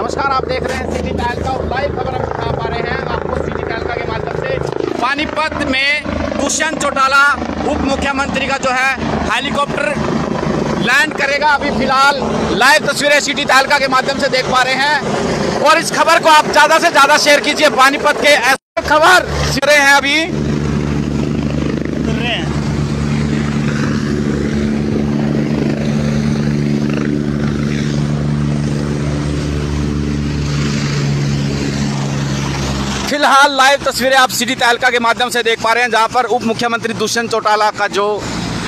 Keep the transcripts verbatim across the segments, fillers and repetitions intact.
नमस्कार, आप देख रहे हैं सिटी टहलका। लाइव खबर हम दिखा पा रहे हैं आपको सिटी टहलका के माध्यम से। पानीपत में दुष्यंत चौटाला उप मुख्यमंत्री का जो है हेलीकॉप्टर लैंड करेगा। अभी फिलहाल लाइव तस्वीरें सिटी टहलका के माध्यम से देख पा रहे हैं, और इस खबर को आप ज़्यादा से ज़्यादा शेयर कीजिए। पानीपत के ऐसे खबर सीधे हैं अभी फिलहाल लाइव तस्वीरें आप सिटी तहलका के माध्यम से देख पा रहे हैं, जहां पर उप मुख्यमंत्री दुष्यंत चौटाला का जो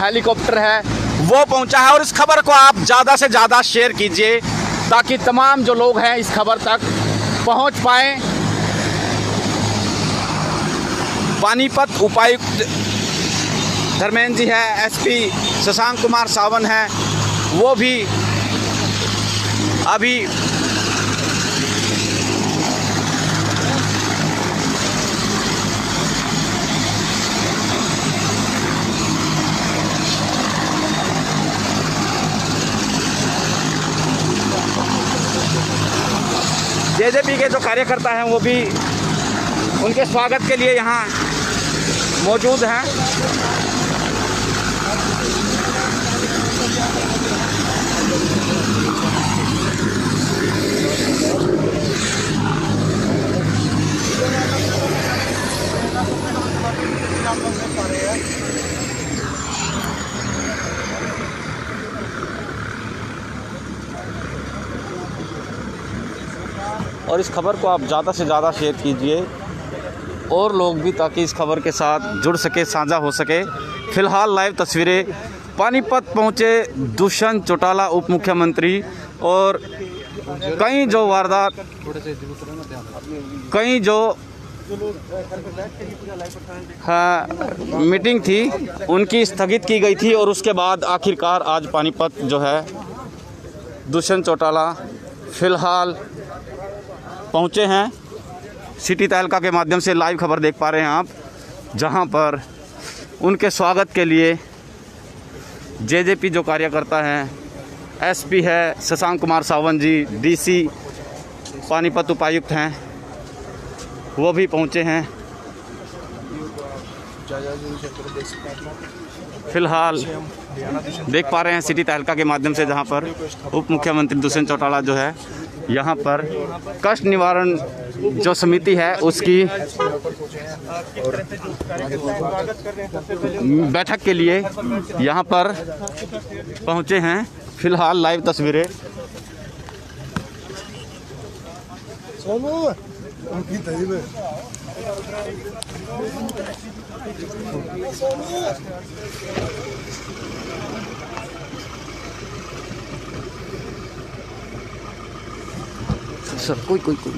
हेलीकॉप्टर है वो पहुंचा है। और इस खबर को आप ज़्यादा से ज़्यादा शेयर कीजिए ताकि तमाम जो लोग हैं इस खबर तक पहुंच पाएं। पानीपत उपायुक्त धर्मेंद्र जी है, एसपी शशांक कुमार सावन है, वो भी अभी जे जे पी के जो कार्यकर्ता हैं वो भी उनके स्वागत के लिए यहाँ मौजूद हैं। और इस खबर को आप ज़्यादा से ज़्यादा शेयर कीजिए और लोग भी, ताकि इस खबर के साथ जुड़ सके, साझा हो सके। फिलहाल लाइव तस्वीरें पानीपत पहुँचे दुष्यंत चौटाला उप मुख्यमंत्री, और कई जो वारदात कई जो हाँ, मीटिंग थी उनकी स्थगित की गई थी, और उसके बाद आखिरकार आज पानीपत जो है दुष्यंत चौटाला फिलहाल पहुँचे हैं। सिटी तहलका के माध्यम से लाइव खबर देख पा रहे हैं आप, जहां पर उनके स्वागत के लिए जे जे पी जो कार्यकर्ता हैं, एस पी है शशांक कुमार सावन जी, डी सी पानीपत उपायुक्त हैं, वो भी पहुंचे हैं। फिलहाल देख पा रहे हैं सिटी तहलका के माध्यम से, जहां पर उप मुख्यमंत्री दुष्यंत चौटाला जो है यहाँ पर कष्ट निवारण जो समिति है उसकी बैठक के लिए यहाँ पर पहुँचे हैं। फिलहाल लाइव तस्वीरें सर कोई कोई कोई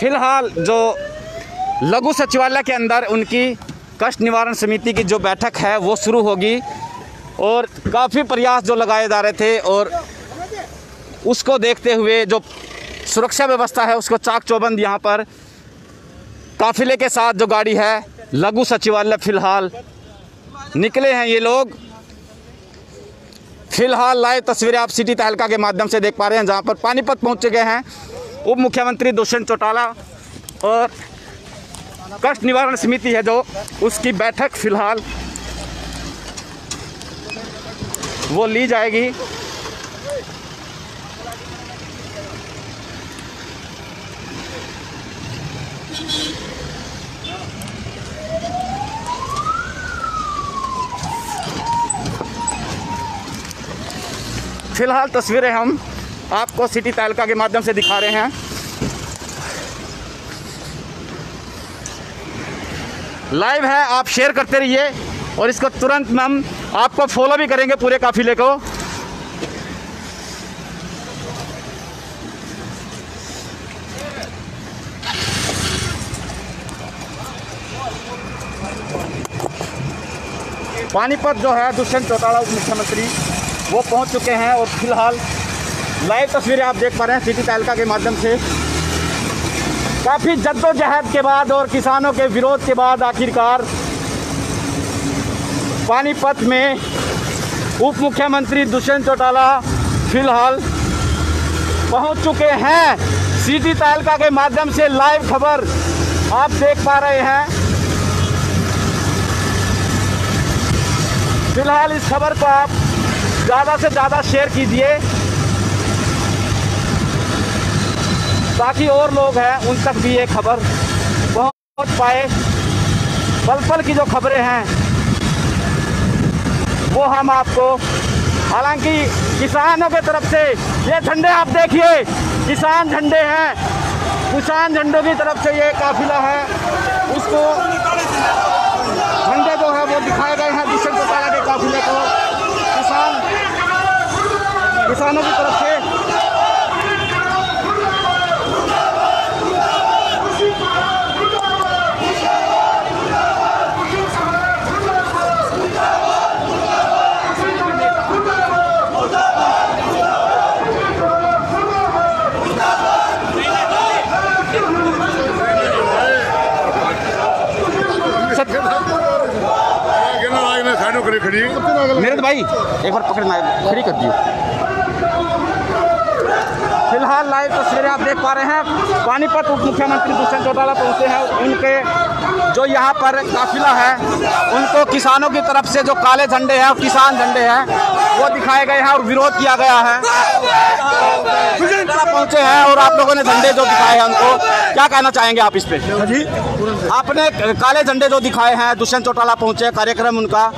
फिलहाल जो लघु सचिवालय के अंदर उनकी कष्ट निवारण समिति की जो बैठक है वो शुरू होगी, और काफ़ी प्रयास जो लगाए जा रहे थे, और उसको देखते हुए जो सुरक्षा व्यवस्था है उसको चाक चौबंद यहाँ पर काफिले के साथ जो गाड़ी है लघु सचिवालय फिलहाल निकले हैं ये लोग। फिलहाल लाइव तस्वीरें आप सिटी तहलका के माध्यम से देख पा रहे हैं, जहां पर पानीपत पहुंच गए हैं उप मुख्यमंत्री दुष्यंत चौटाला, और कष्ट निवारण समिति है जो उसकी बैठक फिलहाल वो ली जाएगी। फिलहाल तस्वीरें हम आपको सिटी तहलका के माध्यम से दिखा रहे हैं। लाइव है, आप शेयर करते रहिए, और इसको तुरंत हम आपको फॉलो भी करेंगे पूरे काफिले को। पानीपत जो है दुष्यंत चौटाला उप मुख्यमंत्री वो पहुंच चुके हैं, और फिलहाल लाइव तस्वीरें आप देख पा रहे हैं सिटी तहलका के माध्यम से। काफ़ी जद्दोजहद के बाद और किसानों के विरोध के बाद आखिरकार पानीपत में उप मुख्यमंत्री दुष्यंत चौटाला फिलहाल पहुंच चुके हैं। सिटी तहलका के माध्यम से लाइव खबर आप देख पा रहे हैं। फिलहाल इस खबर को आप ज़्यादा से ज़्यादा शेयर कीजिए ताकि और लोग हैं उन तक भी ये खबर पहुंच पाए। पल पल की जो खबरें हैं वो हम आपको, हालांकि किसानों के तरफ से ये झंडे आप देखिए, किसान झंडे हैं, किसान झंडों की तरफ से ये काफिला है, उसको झंडे जो है वो दिखाए गए हैं। दुष्यंत चौटाला के काफिले को किसान किसानों की तरफ से मेरे तो भाई एक बार पकड़ना फ्री कर दियो। फिलहाल लाइव तस्वीरें आप देख पा रहे हैं। पानीपत उप मुख्यमंत्री दुष्यंत चौटाला पहुंचे हैं। उनके जो यहाँ पर काफिला है उनको किसानों की तरफ से जो काले झंडे हैं, किसान झंडे हैं, वो दिखाए गए हैं और विरोध किया गया है। पहुंचे हैं और आप लोगों ने झंडे जो दिखाए हैं उनको क्या कहना चाहेंगे आप इस पे? आपने काले झंडे जो दिखाए हैं, दुष्यंत चौटाला पहुंचे, कार्यक्रम उनका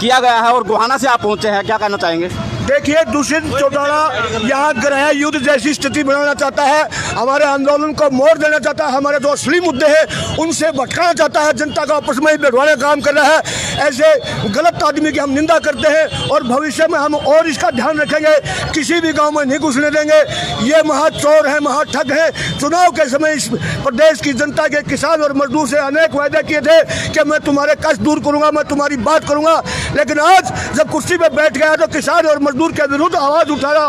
किया गया है और गोहाना से आप पहुंचे हैं, क्या कहना चाहेंगे? देखिए, दुष्यंत चौटाला यहाँ गृह युद्ध जैसी स्थिति बनाना चाहता है, हमारे आंदोलन को मोड़ देना चाहता है, हमारे जो असली मुद्दे हैं उनसे भटकाना चाहता है, जनता को आपस में बैठवाने का काम कर रहा है। ऐसे गलत आदमी की हम निंदा करते हैं और भविष्य में हम और इसका ध्यान रखेंगे, किसी भी गाँव में नहीं घुसने देंगे। ये महाचोर है, महाठग है। चुनाव के समय इस प्रदेश की जनता के किसान और मजदूर से अनेक वायदे किए थे कि मैं तुम्हारे कष्ट दूर करूँगा, मैं तुम्हारी बात करूँगा, लेकिन आज जब कुर्सी पर बैठ गया तो किसान और दूर के विरुद्ध आवाज उठा रहा,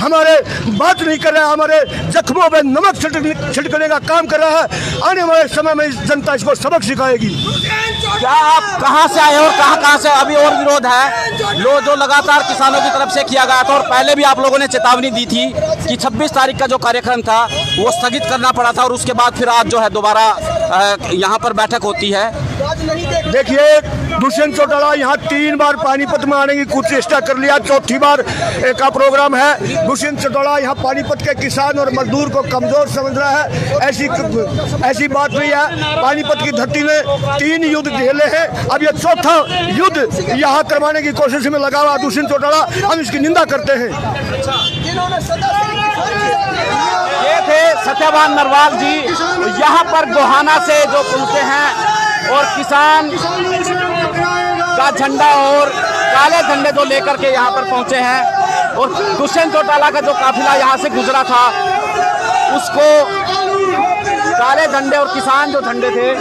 हमारे बात नहीं कर रहा, हमारे जख्मों में नमक छिड़कने का काम कर रहा है। आने वाले समय में इस जनता इसको सबक सिखाएगी। क्या आप कहां से आए और कहां कहां से अभी और विरोध है लो जो लगातार किसानों की तरफ से किया गया था, और पहले भी आप लोगों ने चेतावनी दी थी कि छब्बीस तारीख का जो कार्यक्रम था वो स्थगित करना पड़ा था, और उसके बाद फिर आज जो है दोबारा यहाँ पर बैठक होती है। देखिए, दुष्यंत चौटाला यहाँ तीन बार पानीपत में आने की कुछ चेष्टा कर लिया, चौथी बार का प्रोग्राम है। दुष्यंत चौटाला यहाँ पानीपत के किसान और मजदूर को कमजोर समझ रहा है, ऐसी ऐसी बात नहीं है। पानीपत की धरती ने तीन युद्ध झेले हैं, अब यह चौथा युद्ध यहाँ करवाने की कोशिश में लगा हुआ दुष्यंत चौटाला, हम इसकी निंदा करते हैं। ये थे सत्यवान नरवाज जी, यहाँ पर गोहाना से जो पहुंचे हैं और किसान का झंडा और काले झंडे जो लेकर के यहाँ पर पहुँचे हैं, और दुष्यंत चौटाला का जो काफिला यहाँ से गुजरा था उसको काले झंडे और किसान जो झंडे थे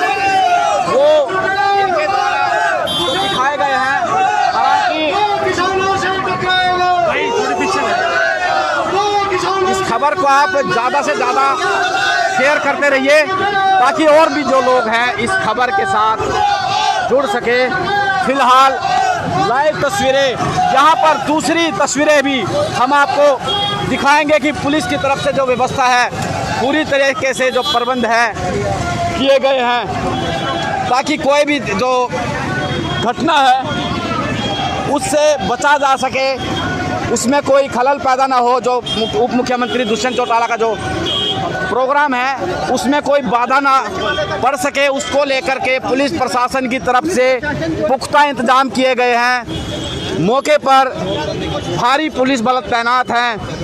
वो दिखाए गए हैं। हालांकि इस खबर को आप ज़्यादा से ज़्यादा शेयर करते रहिए ताकि और भी जो लोग हैं इस खबर के साथ जुड़ सके। फिलहाल लाइव तस्वीरें, यहाँ पर दूसरी तस्वीरें भी हम आपको दिखाएंगे कि पुलिस की तरफ से जो व्यवस्था है पूरी तरीके से जो प्रबंध है किए गए हैं ताकि कोई भी जो घटना है उससे बचा जा सके, उसमें कोई खलल पैदा ना हो। जो उप मुख्यमंत्री दुष्यंत चौटाला का जो प्रोग्राम है उसमें कोई बाधा ना पड़ सके, उसको लेकर के पुलिस प्रशासन की तरफ से पुख्ता इंतजाम किए गए हैं। मौके पर भारी पुलिस बल तैनात हैं,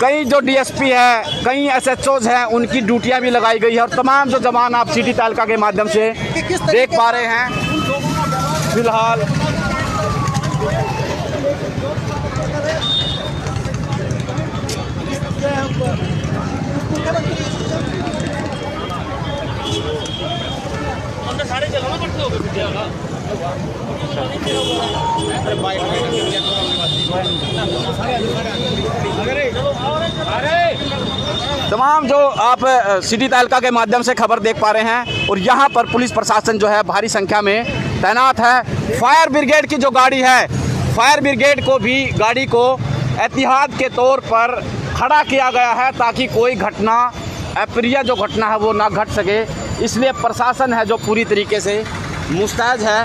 कई जो डीएसपी है, कई एसएचओज हैं, उनकी ड्यूटियां भी लगाई गई है, और तमाम जो जवान आप सिटी तहलका के माध्यम से देख पा रहे हैं। फिलहाल तमाम जो आप सिटी तहलका के माध्यम से खबर देख पा रहे हैं, और यहाँ पर पुलिस प्रशासन जो है भारी संख्या में तैनात है। फायर ब्रिगेड की जो गाड़ी है, फायर ब्रिगेड को भी गाड़ी को एहतियात के तौर पर खड़ा किया गया है ताकि कोई घटना, अप्रिय जो घटना है वो ना घट सके। इसलिए प्रशासन है जो पूरी तरीके से मुस्तैद है।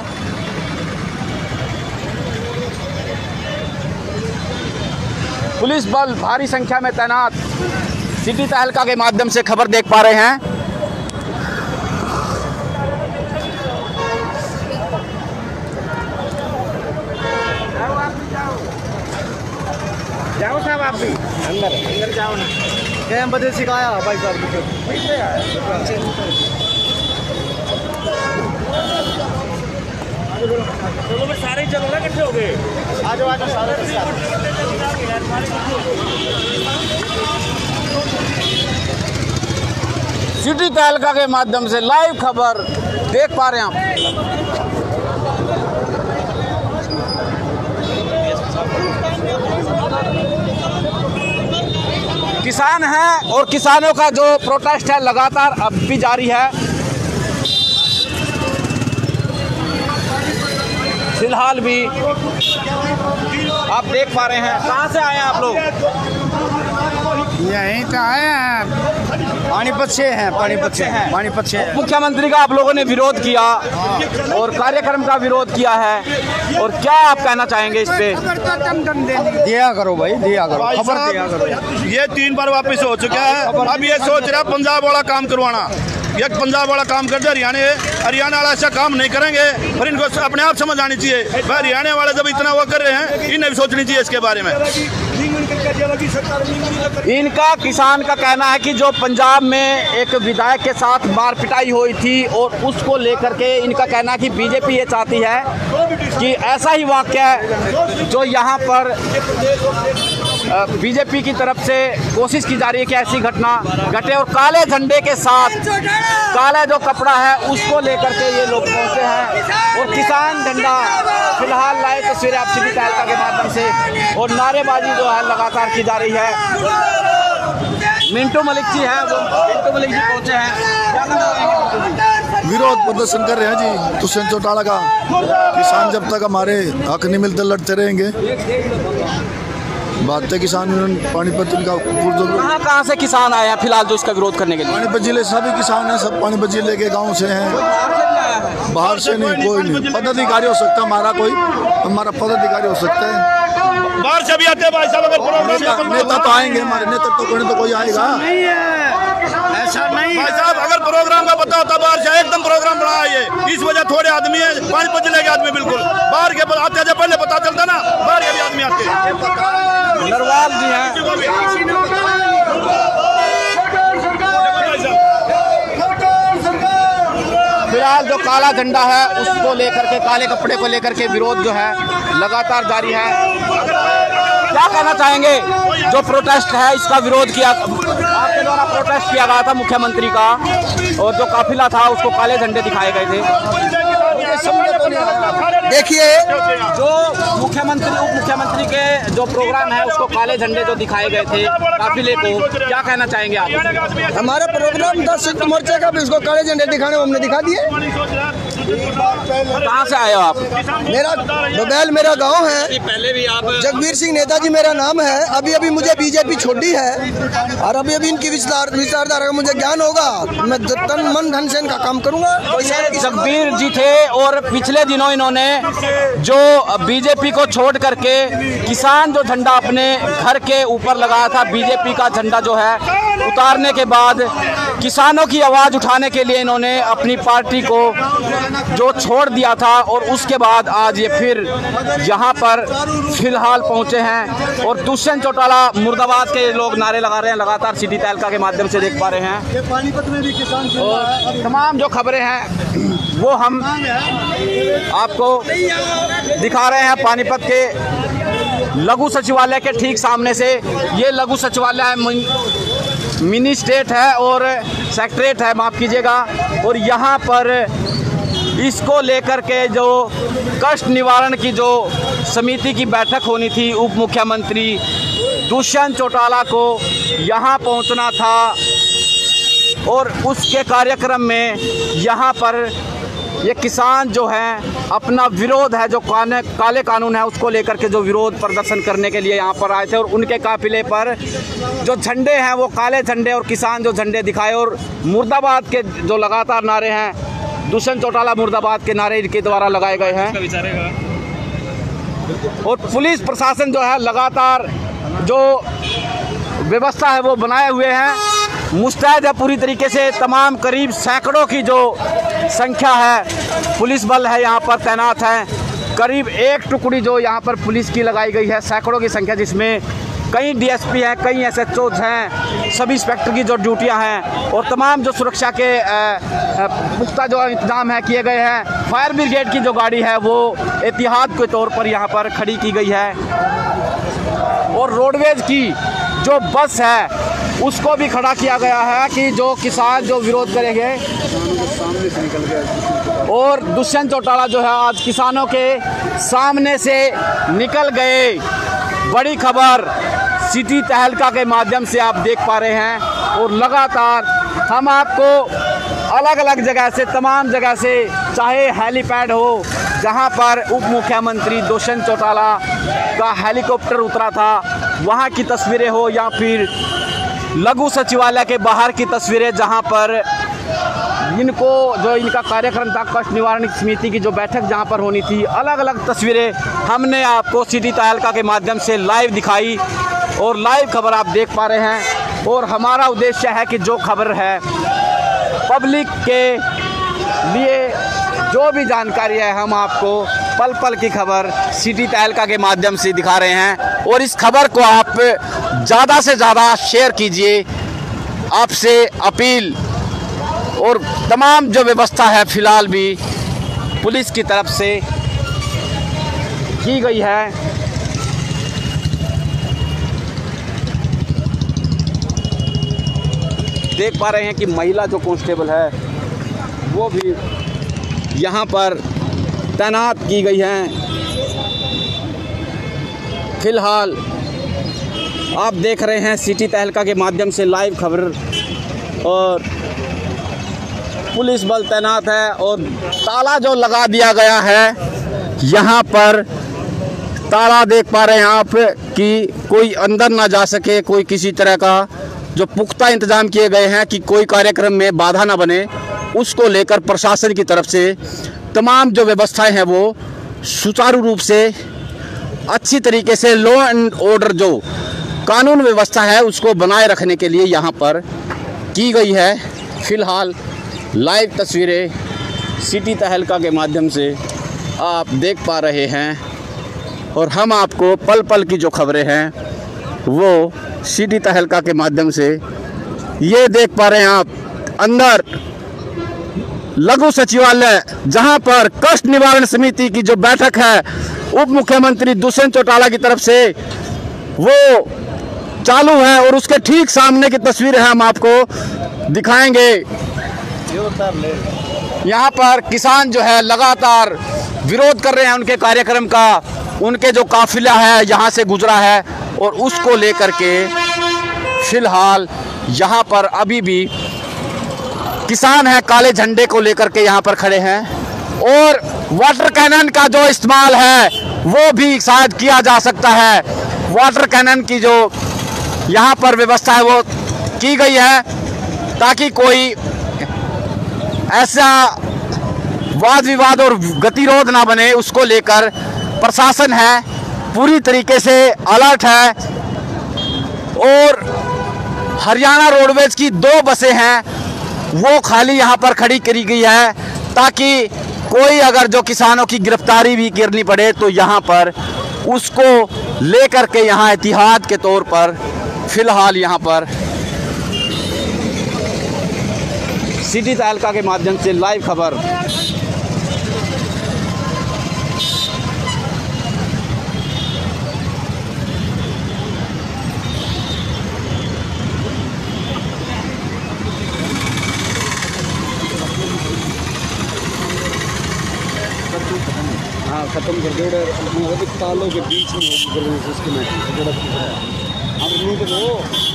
पुलिस बल भारी संख्या में तैनात। सिटी तहलका के माध्यम से खबर देख पा रहे हैं। जाओ साहब, आप भी अंदर अंदर जाओ ना, क्या बदल सिखाया भाई साहब में सारे चलो ना, इकट्ठे हो गए आज आज सारे के साथ सिटी तहलका के माध्यम से लाइव खबर देख पा रहे हैं आप। किसान हैं और किसानों का जो प्रोटेस्ट है लगातार अब भी जारी है। फिलहाल भी आप देख पा रहे हैं। कहाँ से आए हैं आप लोग? यहीं से आए हैं, पानीपत से हैं। पानीपत से हैं पानीपत से मुख्यमंत्री का आप लोगों ने विरोध किया और कार्यक्रम का विरोध किया है, और क्या आप कहना चाहेंगे इस पे? दिया करो भाई, दिया करो खबर, दिया करो। ये तीन बार वापस हो चुका है। अब ये सोच रहा पंजाब वाला काम करवाना, ये पंजाब वाला काम कर दे हरियाणा, हरियाणा वाला ऐसा काम नहीं करेंगे। फिर इनको अपने आप समझ आनी चाहिए। हरियाणा वाले जब इतना वो कर रहे हैं, इन्हें भी सोचनी चाहिए इसके बारे में। इनका किसान का कहना है कि जो पंजाब में एक विधायक के साथ मार पिटाई हुई थी और उसको लेकर के इनका कहना है कि बीजेपी ये चाहती है कि ऐसा ही वाक्य जो यहाँ पर बीजेपी की तरफ से कोशिश की जा रही है कि ऐसी घटना घटे, और काले झंडे के साथ काला जो कपड़ा है उसको लेकर के ये लोग पहुंचे हैं। और किसान झंडा फिलहाल लाइव तस्वीरें आप सिटी तहलका के माध्यम से, और नारेबाजी जो है लगातार की जा रही है। मिंटो मलिक जी हैं, वो मिंटो मलिक जी पहुंचे हैं, विरोध प्रदर्शन कर रहे हैं जी दुष्यंत चौटाला का। किसान जब तक हमारे हक नहीं मिलते लड़ते रहेंगे। बात है किसान पानीपत का। कहाँ कहाँ से किसान आए हैं फिलहाल जो इसका विरोध करने के लिए? पानीपत जिले सभी किसान हैं, सब पानीपत जिले के गांव से हैं, बाहर से नहीं कोई नहीं। पदाधिकारी हो सकता हमारा, कोई हमारा पदाधिकारी हो सकता है। बाहर से भी आते हैं भाई साहब, अगर प्रोग्राम नेता तो आएंगे, हमारे नेता तो कोई तो कोई आएगा। ऐसा नहीं भाई साहब, अगर प्रोग्राम का पता होता बाहर से एकदम प्रोग्राम बनाया ये। इस वजह थोड़े आदमी है पानीपत जिले के आदमी, बिल्कुल बाहर के आते जब पहले पता चलता ना, बाहर के भी आदमी आते। नरवाज जी हैं, फिलहाल जो काला झंडा है उसको लेकर के, काले कपड़े को लेकर के विरोध जो है लगातार जारी है। क्या कहना चाहेंगे? जो प्रोटेस्ट है इसका विरोध किया, आपके द्वारा प्रोटेस्ट किया गया था मुख्यमंत्री का, और जो काफिला था उसको काले झंडे दिखाए गए थे। देखिए जो मुख्यमंत्री, उप मुख्यमंत्री के जो प्रोग्राम है उसको काले झंडे जो दिखाए गए थे काफिले को, क्या कहना चाहेंगे आप? हमारे प्रोग्राम दस सिख मोर्चे का, उसको काले झंडे दिखाने हमने दिखा दिए। कहाँ से आए हो आप? मेरा बबैल मेरा गांव है। पहले भी आप, जगबीर सिंह नेताजी मेरा नाम है। अभी अभी मुझे बीजेपी छोड़ी है, और अभी अभी इनकी विचार विचारधारा का मुझे ज्ञान होगा। मैं तन मन धन से इनका काम करूँगा। जगबीर जी थे, और पिछले दिनों इन्होंने जो बीजेपी को छोड़ करके किसान जो झंडा अपने घर के ऊपर लगाया था, बीजेपी का झंडा जो है उतारने के बाद किसानों की आवाज़ उठाने के लिए इन्होंने अपनी पार्टी को जो छोड़ दिया था, और उसके बाद आज ये फिर यहाँ पर फिलहाल पहुँचे हैं। और दुष्यंत चौटाला मुर्दाबाद के लोग नारे लगा रहे हैं लगातार, सिटी तहलका के माध्यम से देख पा रहे हैं। पानीपत में भी किसान, और तमाम जो खबरें हैं वो हम आपको दिखा रहे हैं। पानीपत के लघु सचिवालय के ठीक सामने से, ये लघु सचिवालय है, मिनी स्टेट है और सेक्रेटरेट है, माफ़ कीजिएगा। और यहाँ पर इसको लेकर के जो कष्ट निवारण की जो समिति की बैठक होनी थी, उप मुख्यमंत्री दुष्यंत चौटाला को यहाँ पहुँचना था, और उसके कार्यक्रम में यहाँ पर ये किसान जो हैं अपना विरोध है, जो काने काले कानून है उसको लेकर के जो विरोध प्रदर्शन करने के लिए यहाँ पर आए थे, और उनके काफिले पर जो झंडे हैं वो काले झंडे और किसान जो झंडे दिखाए और मुर्दाबाद के जो लगातार नारे हैं, दुष्यंत चौटाला मुर्दाबाद के नारे इनके द्वारा लगाए गए हैं। और पुलिस प्रशासन जो है लगातार जो व्यवस्था है वो बनाए हुए हैं, मुस्तैद है पूरी तरीके से। तमाम करीब सैकड़ों की जो संख्या है पुलिस बल है यहाँ पर तैनात है, करीब एक टुकड़ी जो यहाँ पर पुलिस की लगाई गई है, सैकड़ों की संख्या, जिसमें कई डीएसपी हैं, कई एसएचओज हैं, सब इंस्पेक्टर की जो ड्यूटियां हैं, और तमाम जो सुरक्षा के पुख्ता जो इंतजाम है किए गए हैं। फायर ब्रिगेड की जो गाड़ी है वो एहतियात के तौर पर यहाँ पर खड़ी की गई है, और रोडवेज की जो बस है उसको भी खड़ा किया गया है कि जो किसान जो विरोध करेंगे। सामने से निकल गए और दुष्यंत चौटाला जो है आज किसानों के सामने से निकल गए। बड़ी खबर सिटी तहलका के माध्यम से आप देख पा रहे हैं, और लगातार हम आपको अलग अलग जगह से, तमाम जगह से, चाहे हेलीपैड हो जहां पर उप मुख्यमंत्री दुष्यंत चौटाला का हेलीकॉप्टर उतरा था वहां की तस्वीरें हो, या फिर लघु सचिवालय के बाहर की तस्वीरें जहां पर इनको जो इनका कार्यक्रम था कष्ट निवारण समिति की जो बैठक जहां पर होनी थी, अलग अलग तस्वीरें हमने आपको सिटी तहलका के माध्यम से लाइव दिखाई और लाइव खबर आप देख पा रहे हैं। और हमारा उद्देश्य है कि जो खबर है पब्लिक के लिए जो भी जानकारी है हम आपको पल पल की खबर सिटी तहलका के माध्यम से दिखा रहे हैं, और इस खबर को आप ज़्यादा से ज़्यादा शेयर कीजिए, आपसे अपील। और तमाम जो व्यवस्था है फिलहाल भी पुलिस की तरफ से की गई है। देख पा रहे हैं कि महिला जो कांस्टेबल है वो भी यहाँ पर तैनात की गई हैं। फिलहाल आप देख रहे हैं सिटी तहलका के माध्यम से लाइव खबर, और पुलिस बल तैनात है, और ताला जो लगा दिया गया है यहाँ पर, ताला देख पा रहे हैं आप कि कोई अंदर ना जा सके, कोई किसी तरह का जो पुख्ता इंतजाम किए गए हैं कि कोई कार्यक्रम में बाधा ना बने, उसको लेकर प्रशासन की तरफ से तमाम जो व्यवस्थाएं हैं वो सुचारू रूप से अच्छी तरीके से लॉ एंड ऑर्डर जो कानून व्यवस्था है उसको बनाए रखने के लिए यहाँ पर की गई है। फिलहाल लाइव तस्वीरें सिटी तहलका के माध्यम से आप देख पा रहे हैं, और हम आपको पल पल की जो खबरें हैं वो सिटी तहलका के माध्यम से ये देख पा रहे हैं आप। अंदर लघु सचिवालय जहां पर कष्ट निवारण समिति की जो बैठक है उप मुख्यमंत्री दुष्यंत चौटाला की तरफ से वो चालू है, और उसके ठीक सामने की तस्वीर है हम आपको दिखाएंगे। यहां पर किसान जो है लगातार विरोध कर रहे हैं उनके कार्यक्रम का, उनके जो काफिला है यहां से गुजरा है, और उसको लेकर के फिलहाल यहां पर अभी भी किसान है काले झंडे को लेकर के यहाँ पर खड़े हैं, और वाटर कैनन का जो इस्तेमाल है वो भी शायद किया जा सकता है। वाटर कैनन की जो यहाँ पर व्यवस्था है वो की गई है ताकि कोई ऐसा वाद विवाद और गतिरोध ना बने, उसको लेकर प्रशासन है पूरी तरीके से अलर्ट है। और हरियाणा रोडवेज की दो बसें हैं वो खाली यहाँ पर खड़ी करी गई है ताकि कोई अगर जो किसानों की गिरफ्तारी भी करनी पड़े तो यहाँ पर उसको लेकर के यहाँ एहतियात के तौर पर फिलहाल यहाँ पर सिटी तहलका के माध्यम से लाइव खबर। खत्म कर दो तालों के बीच में उसके वो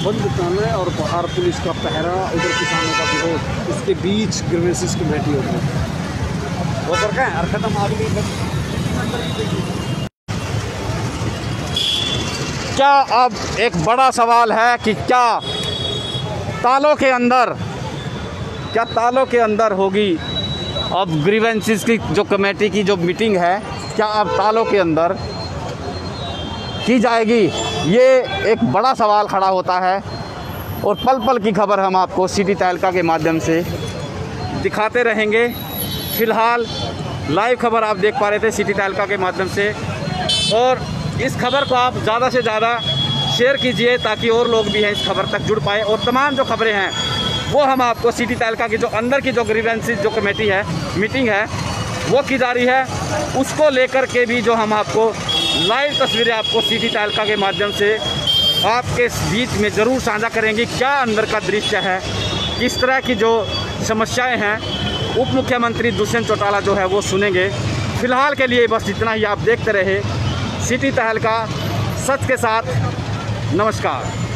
बंद करना, और बाहर पुलिस का पहरा, उधर किसानों का विरोध, इसके बीच ग्रीवेंसेस कमेटी होगी। होकर के हर खत्म आदमी। क्या अब एक बड़ा सवाल है कि क्या तालों के अंदर क्या तालों के अंदर होगी अब ग्रीवेंसेस की जो कमेटी की जो मीटिंग है, क्या अब तालों के अंदर की जाएगी? ये एक बड़ा सवाल खड़ा होता है और पल पल की खबर हम आपको सिटी तहलका के माध्यम से दिखाते रहेंगे। फ़िलहाल लाइव खबर आप देख पा रहे थे सिटी तहलका के माध्यम से, और इस खबर को आप ज़्यादा से ज़्यादा शेयर कीजिए ताकि और लोग भी हैं इस खबर तक जुड़ पाए। और तमाम जो खबरें हैं वो हम आपको सिटी तहलका की जो अंदर की जो ग्रीवेंसेस जो कमेटी है मीटिंग है वो की जा रही है, उसको लेकर के भी जो हम आपको लाइव तस्वीरें आपको सिटी तहलका के माध्यम से आपके बीच में ज़रूर साझा करेंगे। क्या अंदर का दृश्य है, किस तरह की जो समस्याएं हैं, उप मुख्यमंत्री दुष्यंत चौटाला जो है वो सुनेंगे। फ़िलहाल के लिए बस इतना ही, आप देखते रहे सिटी तहलका सच के साथ। नमस्कार।